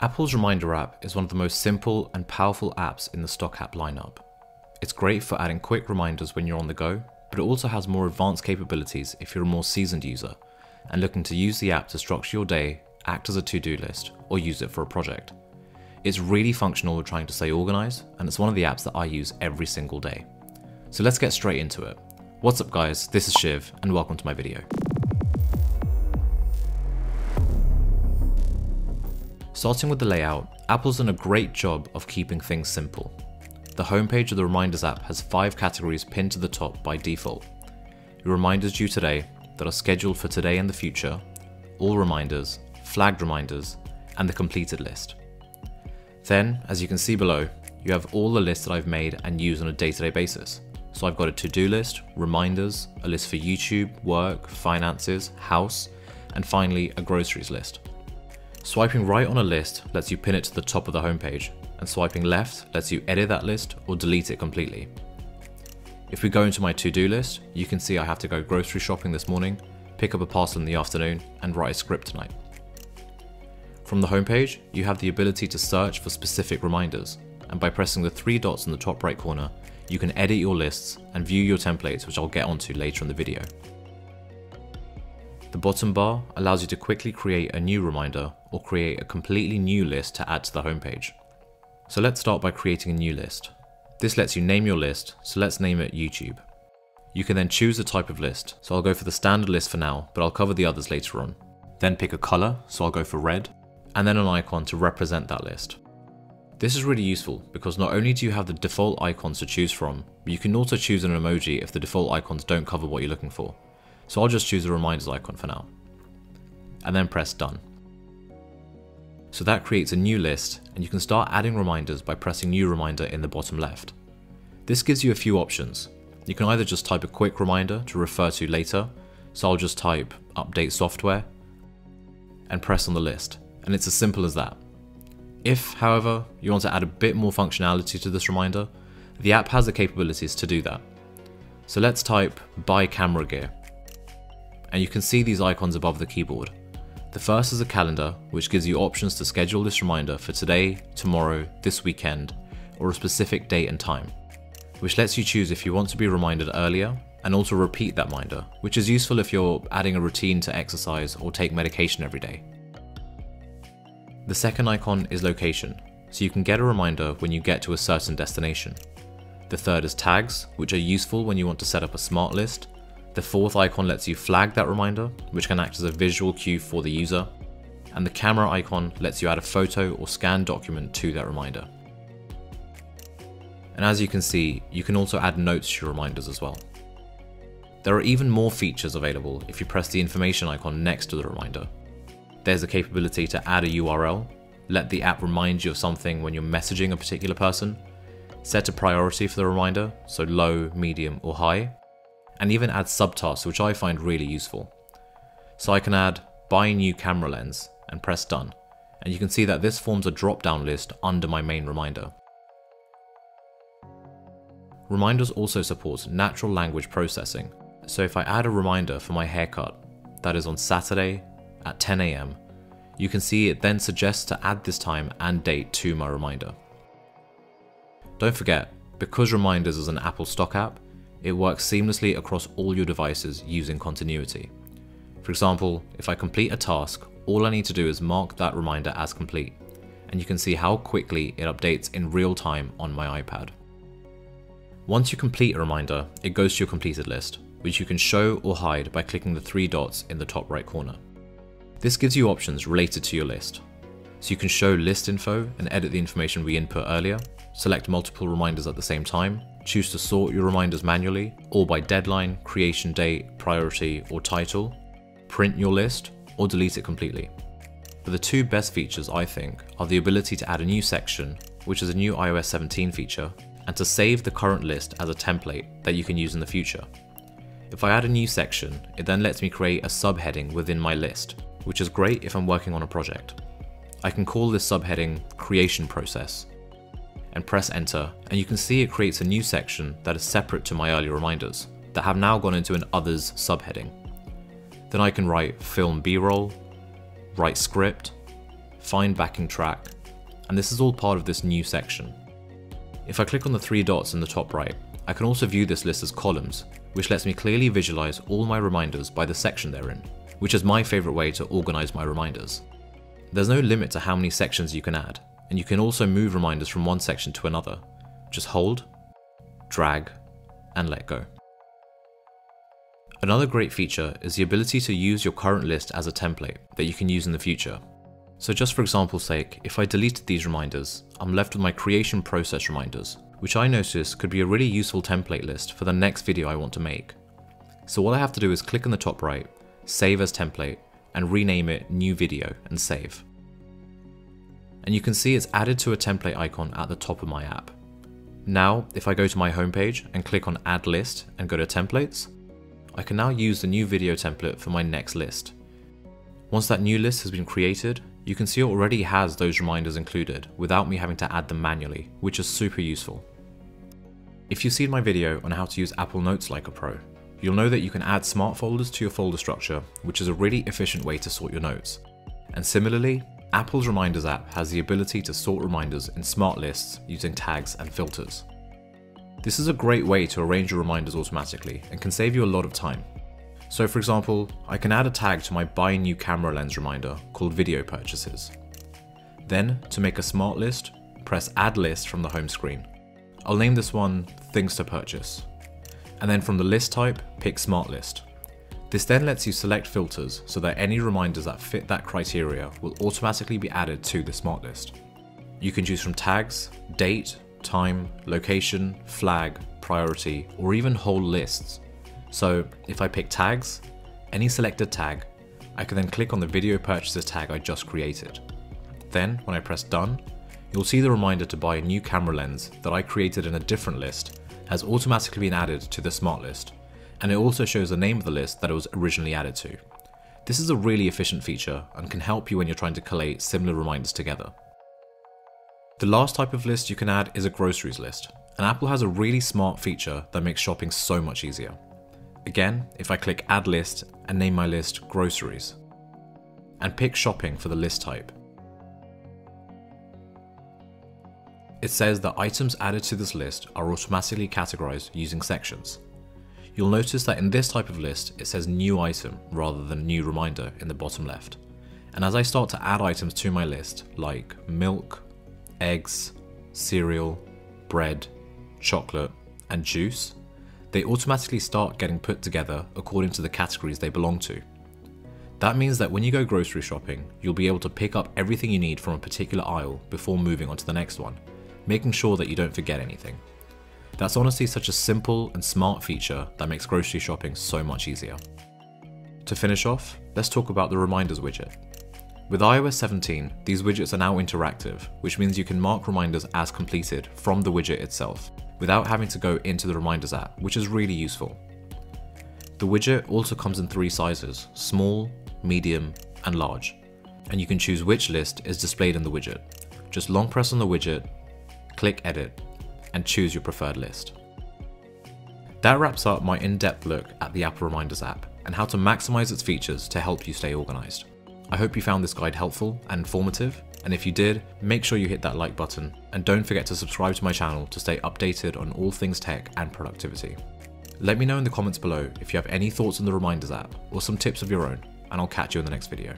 Apple's Reminder app is one of the most simple and powerful apps in the stock app lineup. It's great for adding quick reminders when you're on the go, but it also has more advanced capabilities if you're a more seasoned user and looking to use the app to structure your day, act as a to-do list, or use it for a project. It's really functional with trying to stay organized, and it's one of the apps that I use every single day. So let's get straight into it. What's up guys, this is Shiv, and welcome to my video. Starting with the layout, Apple's done a great job of keeping things simple. The homepage of the Reminders app has 5 categories pinned to the top by default. Your reminders due today that are scheduled for today and the future, all reminders, flagged reminders, and the completed list. Then, as you can see below, you have all the lists that I've made and use on a day-to-day basis. So I've got a to-do list, reminders, a list for YouTube, work, finances, house, and finally a groceries list. Swiping right on a list lets you pin it to the top of the homepage, and swiping left lets you edit that list or delete it completely. If we go into my to-do list, you can see I have to go grocery shopping this morning, pick up a parcel in the afternoon, and write a script tonight. From the homepage, you have the ability to search for specific reminders, and by pressing the 3 dots in the top right corner, you can edit your lists and view your templates, which I'll get onto later in the video. The bottom bar allows you to quickly create a new reminder or create a completely new list to add to the homepage. So let's start by creating a new list. This lets you name your list, so let's name it YouTube. You can then choose the type of list, so I'll go for the standard list for now, but I'll cover the others later on. Then pick a color, so I'll go for red, and then an icon to represent that list. This is really useful because not only do you have the default icons to choose from, but you can also choose an emoji if the default icons don't cover what you're looking for. So I'll just choose the reminders icon for now, and then press done. So that creates a new list, and you can start adding reminders by pressing new reminder in the bottom left. This gives you a few options. You can either just type a quick reminder to refer to later, so I'll just type update software and press on the list, and it's as simple as that. If, however, you want to add a bit more functionality to this reminder, the app has the capabilities to do that. So let's type buy camera gear. And you can see these icons above the keyboard. The first is a calendar, which gives you options to schedule this reminder for today, tomorrow, this weekend, or a specific date and time, which lets you choose if you want to be reminded earlier and also repeat that reminder, which is useful if you're adding a routine to exercise or take medication every day. The second icon is location, so you can get a reminder when you get to a certain destination. The third is tags, which are useful when you want to set up a smart list. The fourth icon lets you flag that reminder, which can act as a visual cue for the user, and the camera icon lets you add a photo or scan document to that reminder. And as you can see, you can also add notes to your reminders as well. There are even more features available if you press the information icon next to the reminder. There's the capability to add a URL, let the app remind you of something when you're messaging a particular person, set a priority for the reminder, so low, medium, or high, and even add subtasks, which I find really useful. So I can add buy new camera lens and press done. And you can see that this forms a drop-down list under my main reminder. Reminders also support natural language processing. So if I add a reminder for my haircut, that is on Saturday at 10 a.m., you can see it then suggests to add this time and date to my reminder. Don't forget, because Reminders is an Apple stock app, it works seamlessly across all your devices using continuity. For example, if I complete a task, all I need to do is mark that reminder as complete, and you can see how quickly it updates in real time on my iPad. Once you complete a reminder, it goes to your completed list, which you can show or hide by clicking the 3 dots in the top right corner. This gives you options related to your list. So you can show list info and edit the information we input earlier, select multiple reminders at the same time, choose to sort your reminders manually or by deadline, creation date, priority, or title, print your list, or delete it completely. But the two best features, I think, are the ability to add a new section, which is a new iOS 17 feature, and to save the current list as a template that you can use in the future. If I add a new section, it then lets me create a subheading within my list, which is great if I'm working on a project. I can call this subheading Creation Process and press enter, and you can see it creates a new section that is separate to my earlier reminders that have now gone into an Others subheading. Then I can write Film B-roll, write script, find backing track, and this is all part of this new section. If I click on the three dots in the top right, I can also view this list as columns, which lets me clearly visualize all my reminders by the section they're in, which is my favorite way to organize my reminders. There's no limit to how many sections you can add, and you can also move reminders from one section to another. Just hold, drag, and let go. Another great feature is the ability to use your current list as a template that you can use in the future. So just for example's sake, if I deleted these reminders, I'm left with my creation process reminders, which I noticed could be a really useful template list for the next video I want to make. So what I have to do is click in the top right, save as template, and rename it new video and save. And you can see it's added to a template icon at the top of my app. Now, if I go to my homepage and click on add list and go to templates, I can now use the new video template for my next list. Once that new list has been created, you can see it already has those reminders included without me having to add them manually, which is super useful. If you've seen my video on how to use Apple Notes like a pro, you'll know that you can add smart folders to your folder structure, which is a really efficient way to sort your notes. And similarly, Apple's Reminders app has the ability to sort reminders in smart lists using tags and filters. This is a great way to arrange your reminders automatically and can save you a lot of time. So for example, I can add a tag to my buy new camera lens reminder called video purchases. Then to make a smart list, press add list from the home screen. I'll name this one things to purchase. And then from the list type, pick smart list. This then lets you select filters so that any reminders that fit that criteria will automatically be added to the smart list. You can choose from tags, date, time, location, flag, priority, or even whole lists. So if I pick tags, any selected tag, I can then click on the video purchases tag I just created. Then when I press done, you'll see the reminder to buy a new camera lens that I created in a different list has automatically been added to the smart list, and it also shows the name of the list that it was originally added to. This is a really efficient feature and can help you when you're trying to collate similar reminders together. The last type of list you can add is a groceries list, and Apple has a really smart feature that makes shopping so much easier. Again, if I click add list and name my list groceries, and pick shopping for the list type, it says that items added to this list are automatically categorized using sections. You'll notice that in this type of list, it says new item rather than new reminder in the bottom left. And as I start to add items to my list, like milk, eggs, cereal, bread, chocolate, and juice, they automatically start getting put together according to the categories they belong to. That means that when you go grocery shopping, you'll be able to pick up everything you need from a particular aisle before moving on to the next one, making sure that you don't forget anything. That's honestly such a simple and smart feature that makes grocery shopping so much easier. To finish off, let's talk about the Reminders widget. With iOS 17, these widgets are now interactive, which means you can mark reminders as completed from the widget itself, without having to go into the Reminders app, which is really useful. The widget also comes in three sizes, small, medium, and large, and you can choose which list is displayed in the widget. Just long press on the widget, click edit, and choose your preferred list. That wraps up my in-depth look at the Apple Reminders app and how to maximize its features to help you stay organized. I hope you found this guide helpful and informative, and if you did, make sure you hit that like button and don't forget to subscribe to my channel to stay updated on all things tech and productivity. Let me know in the comments below if you have any thoughts on the Reminders app or some tips of your own, and I'll catch you in the next video.